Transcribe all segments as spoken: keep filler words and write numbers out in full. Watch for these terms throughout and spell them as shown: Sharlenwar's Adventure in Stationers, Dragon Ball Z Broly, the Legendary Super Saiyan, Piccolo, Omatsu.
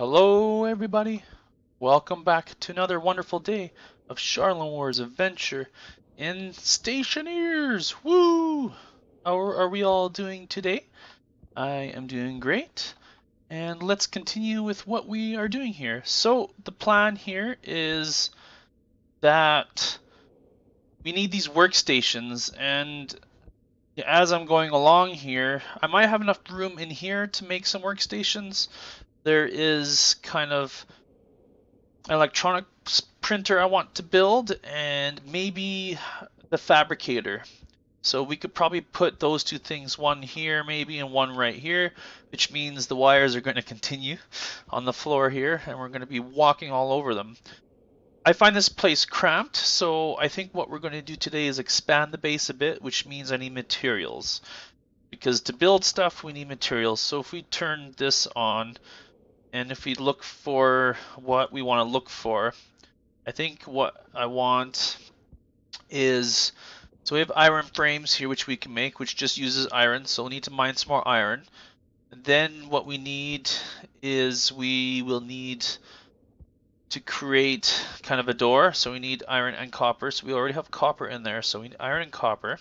Hello everybody, welcome back to another wonderful day of Sharlenwar's Adventure in Stationers. Woo! How are we all doing today? I am doing great, and let's continue with what we are doing here. So the plan here is that we need these workstations, and as I'm going along here, I might have enough room in here to make some workstations. There is kind of an electronic printer I want to build, and maybe the fabricator. So we could probably put those two things, one here maybe and one right here, which means the wires are going to continue on the floor here, and we're going to be walking all over them. I find this place cramped, so I think what we're going to do today is expand the base a bit, which means I need materials. Because to build stuff, we need materials. So if we turn this on, and if we look for what we want to look for, I think what I want is, so we have iron frames here, which we can make, which just uses iron. So we'll need to mine some more iron. And then what we need is we will need to create kind of a door. So we need iron and copper. So we already have copper in there. So we need iron and copper.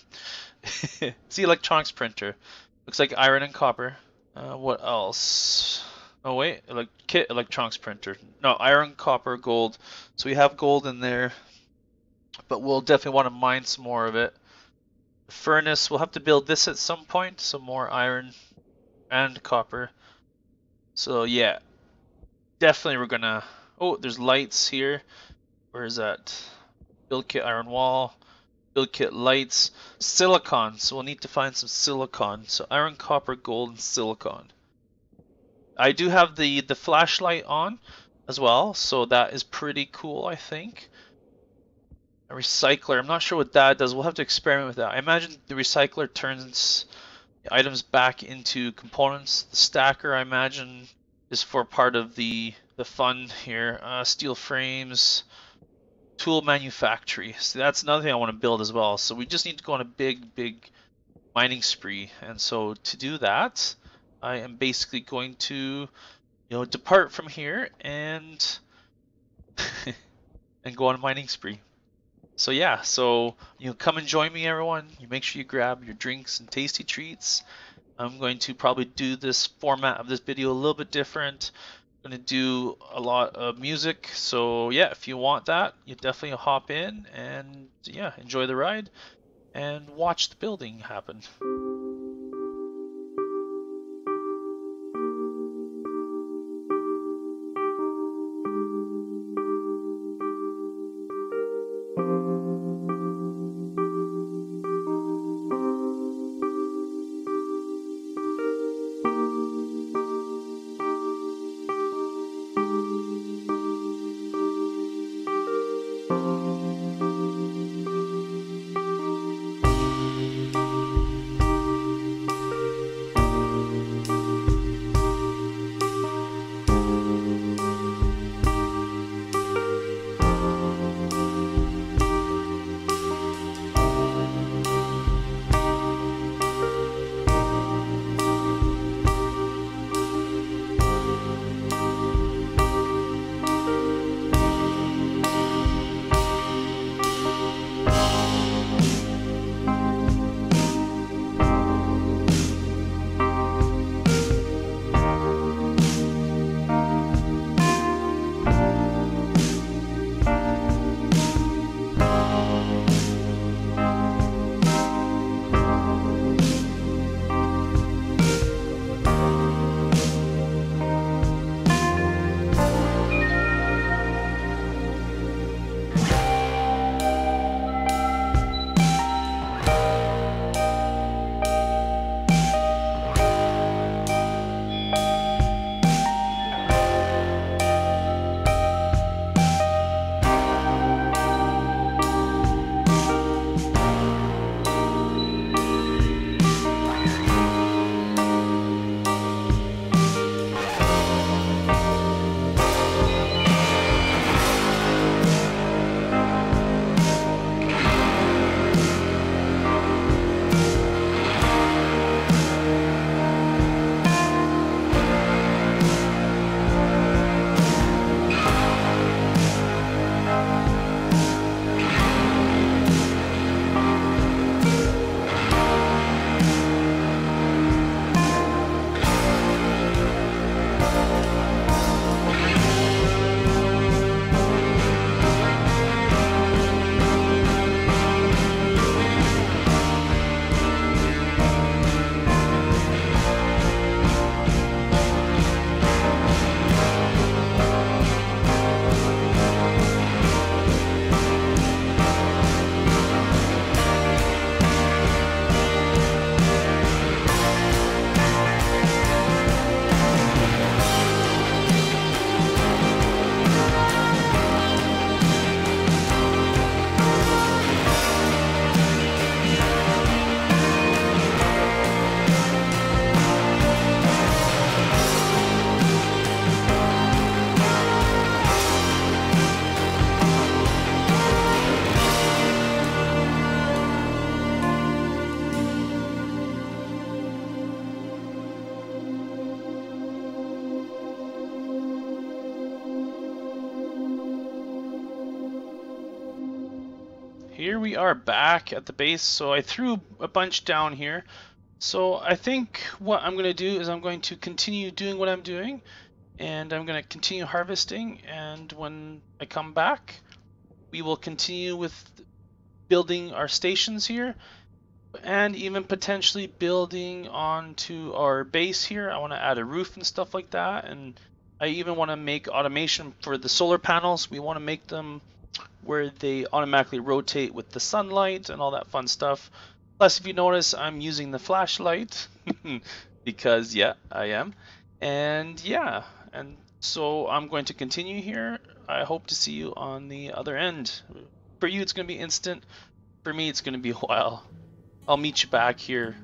It's the electronics printer. Looks like iron and copper. Uh, what else? Oh wait, Ele kit electronics printer. No, iron, copper, gold. So we have gold in there, but we'll definitely want to mine some more of it. The furnace, we'll have to build this at some point. Some more iron and copper. So yeah, definitely we're gonna. Oh, there's lights here. Where is that? Build kit iron wall. Build kit lights. Silicon. So we'll need to find some silicon. So iron, copper, gold, and silicon. I do have the, the flashlight on as well. So that is pretty cool, I think. A recycler. I'm not sure what that does. We'll have to experiment with that. I imagine the recycler turns items back into components. The stacker, I imagine, is for part of the the fun here. Uh, steel frames, tool manufactory. So that's another thing I want to build as well. So we just need to go on a big, big mining spree. And so to do that, I am basically going to, you know, depart from here and and go on a mining spree. So yeah, so you know, come and join me, everyone. You make sure you grab your drinks and tasty treats. I'm going to probably do this format of this video a little bit different. I'm going to do a lot of music. So yeah, if you want that, you definitely hop in and yeah, enjoy the ride and watch the building happen. Here we are back at the base, so I threw a bunch down here. So I think what I'm going to do is I'm going to continue doing what I'm doing, and I'm going to continue harvesting, and when I come back, we will continue with building our stations here, and even potentially building onto our base here. I want to add a roof and stuff like that, and I even want to make automation for the solar panels. We want to make them where they automatically rotate with the sunlight and all that fun stuff. Plus, if you notice, I'm using the flashlight because, yeah, I am. And yeah, and so I'm going to continue here. I hope to see you on the other end. For you, it's going to be instant. For me, it's going to be a while. I'll meet you back here.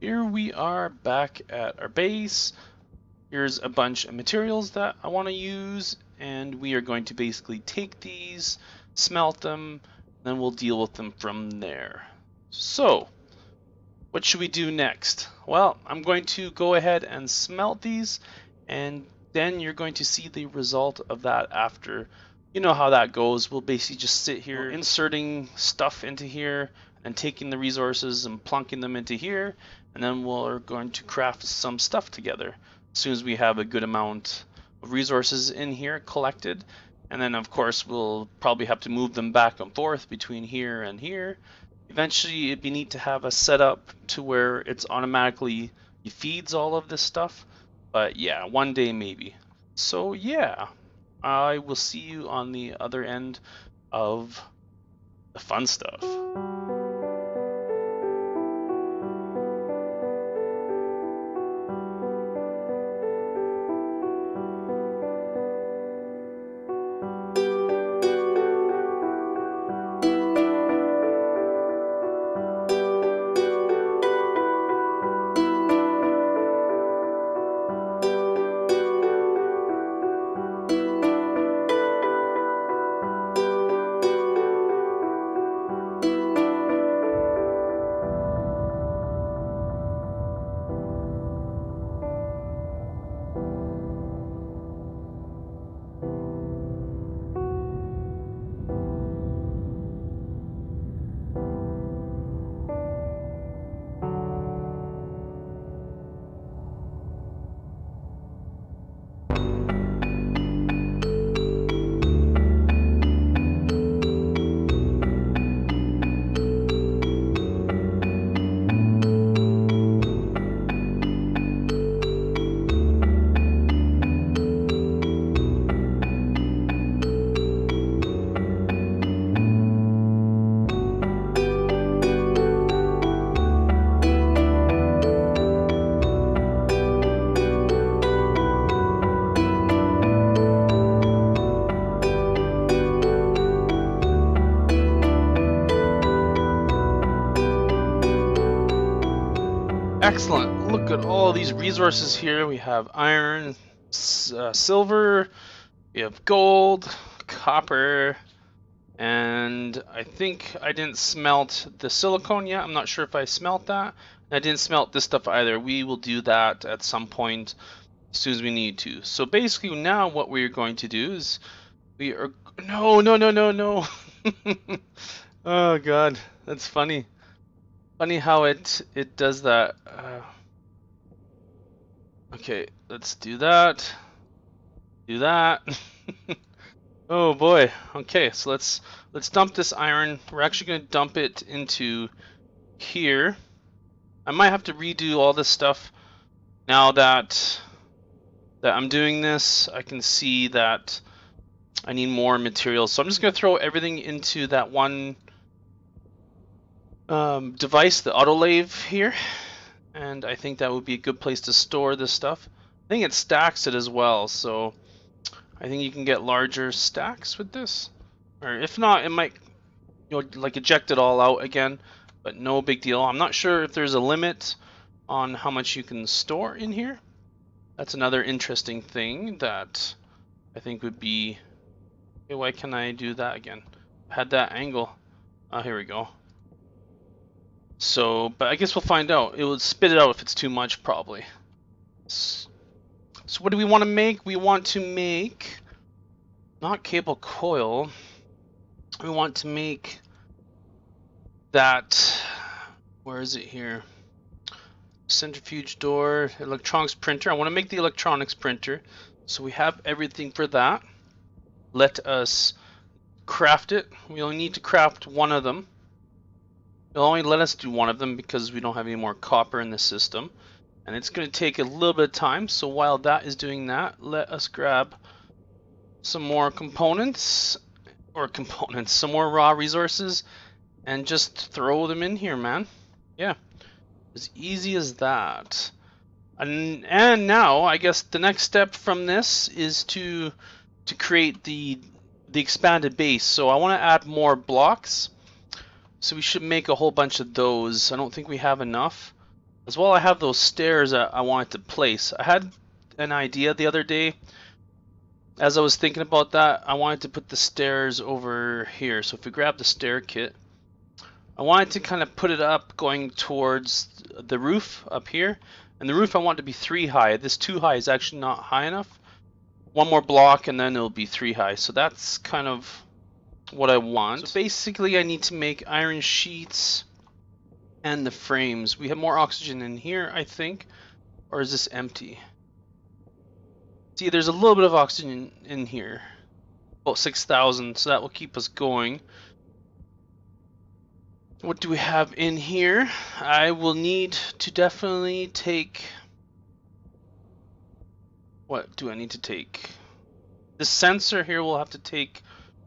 Here we are back at our base. Here's a bunch of materials that I want to use, and we are going to basically take these, smelt them, and then we'll deal with them from there. So, what should we do next? Well, I'm going to go ahead and smelt these, and then you're going to see the result of that after. You know how that goes. We'll basically just sit here inserting stuff into here, and taking the resources and plunking them into here, and then we're going to craft some stuff together as soon as we have a good amount of resources in here collected. And then of course we'll probably have to move them back and forth between here and here. Eventually it'd be neat to have a setup to where it's automatically it feeds all of this stuff, but yeah, one day maybe. So yeah, I will see you on the other end of the fun stuff. Thank you. Excellent. Look at all these resources here. We have iron, uh, silver, we have gold, copper, and I think I didn't smelt the silicone yet. I'm not sure if I smelt that. I didn't smelt this stuff either. We will do that at some point as soon as we need to. So basically now what we're going to do is we are... No, no, no, no, no. Oh, God. That's funny. Funny how it, it does that. Uh, okay, let's do that. Do that. Oh, boy. Okay, so let's, let's dump this iron. We're actually going to dump it into here. I might have to redo all this stuff now that that I'm doing this. I can see that I need more materials, so I'm just going to throw everything into that one um, device, the autolave here, and I think that would be a good place to store this stuff. I think it stacks it as well, so I think you can get larger stacks with this, or if not, it might, you know, like eject it all out again. But no big deal. I'm not sure if there's a limit on how much you can store in here. That's another interesting thing that I think would be... Okay, why can I do that again? I had that angle. Oh, here we go. So, but I guess we'll find out. It will spit it out if it's too much, probably. So what do we want to make? We want to make... Not cable coil. We want to make... that, where is it here? Centrifuge door, electronics printer. I want to make the electronics printer. So we have everything for that. Let us craft it. We only need to craft one of them. It'll only let us do one of them because we don't have any more copper in the system. And it's going to take a little bit of time. So while that is doing that, let us grab some more components, or components, some more raw resources. And just throw them in here, man. Yeah. As easy as that. And, and now, I guess the next step from this is to to create the, the expanded base. So I want to add more blocks. So we should make a whole bunch of those. I don't think we have enough. As well, I have those stairs that I wanted to place. I had an idea the other day. As I was thinking about that, I wanted to put the stairs over here. So if we grab the stair kit... I wanted to kind of put it up going towards the roof up here, and the roof I want to be three high. This two high is actually not high enough. One more block and then it'll be three high. So that's kind of what I want. So basically I need to make iron sheets and the frames. We have more oxygen in here, I think, or is this empty? See, there's a little bit of oxygen in here, about six thousand, so that will keep us going. What do we have in here? I will need to definitely take... What do I need to take? This sensor here we'll have to take...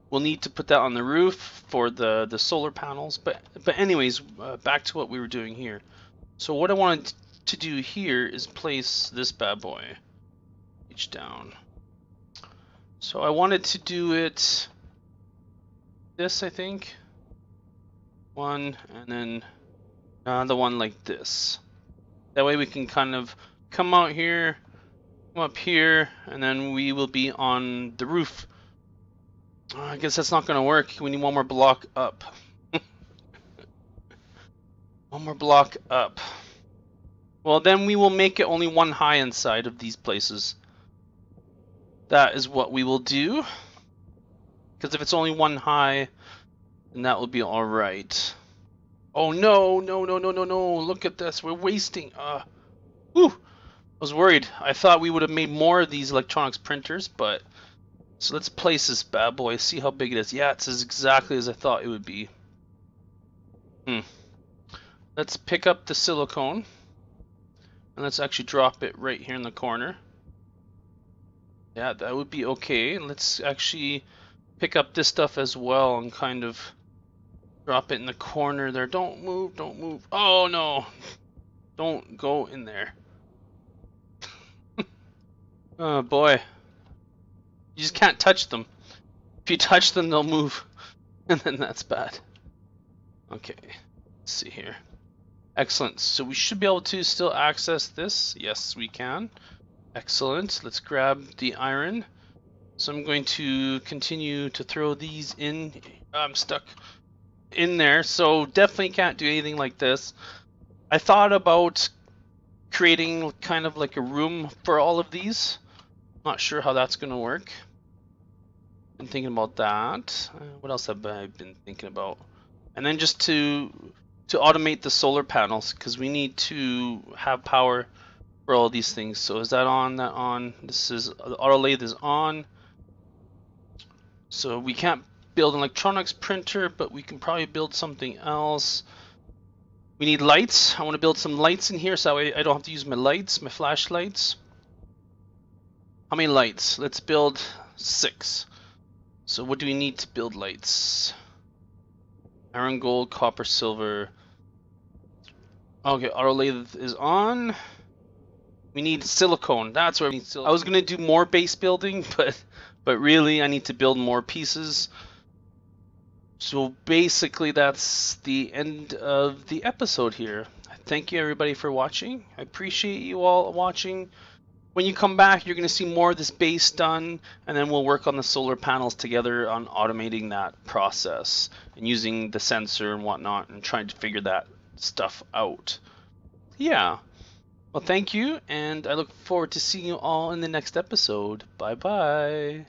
We'll need to put that on the roof for the, the solar panels. But, but anyways, uh, back to what we were doing here. So what I wanted to do here is place this bad boy. Reach down. So I wanted to do it... This, I think. One, and then another one like this. That way we can kind of come out here, come up here, and then we will be on the roof. Oh, I guess that's not going to work. We need one more block up. One more block up. Well, then we will make it only one high inside of these places. That is what we will do. Because if it's only one high... And that will be all right. Oh no, no, no, no, no, no. Look at this. We're wasting. Uh, whew. I was worried. I thought we would have made more of these electronics printers, but... So let's place this bad boy. See how big it is. Yeah, it's as exactly as I thought it would be. Hmm. Let's pick up the silicone. And let's actually drop it right here in the corner. Yeah, that would be okay. And let's actually pick up this stuff as well and kind of... Drop it in the corner there. Don't move, don't move. Oh no! Don't go in there. Oh boy. You just can't touch them. If you touch them, they'll move. And then that's bad. Okay. Let's see here. Excellent. So we should be able to still access this. Yes, we can. Excellent. Let's grab the iron. So I'm going to continue to throw these in. I'm stuck in there. So definitely can't do anything like this. I thought about creating kind of like a room for all of these. Not sure how that's going to work. Been thinking about that. Uh, what else have I been thinking about? And then just to to automate the solar panels, because we need to have power for all these things. So is that on? That on? This is the auto lathe is on. So we can't build an electronics printer, but we can probably build something else. We need lights. I want to build some lights in here, so that way I don't have to use my lights, my flashlights. How many lights? Let's build six. So what do we need to build lights? Iron, gold, copper, silver. Okay, auto lathe is on. We need silicone. That's where we need silicone. I was gonna do more base building, but but really I need to build more pieces. So basically that's the end of the episode here. Thank you everybody for watching. I appreciate you all watching. When you come back, you're gonna see more of this base done, and then we'll work on the solar panels together on automating that process and using the sensor and whatnot and trying to figure that stuff out. Yeah. Well, thank you, and I look forward to seeing you all in the next episode. Bye-bye.